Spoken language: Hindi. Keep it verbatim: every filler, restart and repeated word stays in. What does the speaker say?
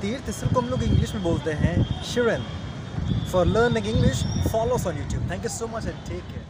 तीर्थ स्थल को हम लोग इंग्लिश में बोलते हैं शिरेन. For learning English follow us on YouTube. Thank you so much and take care.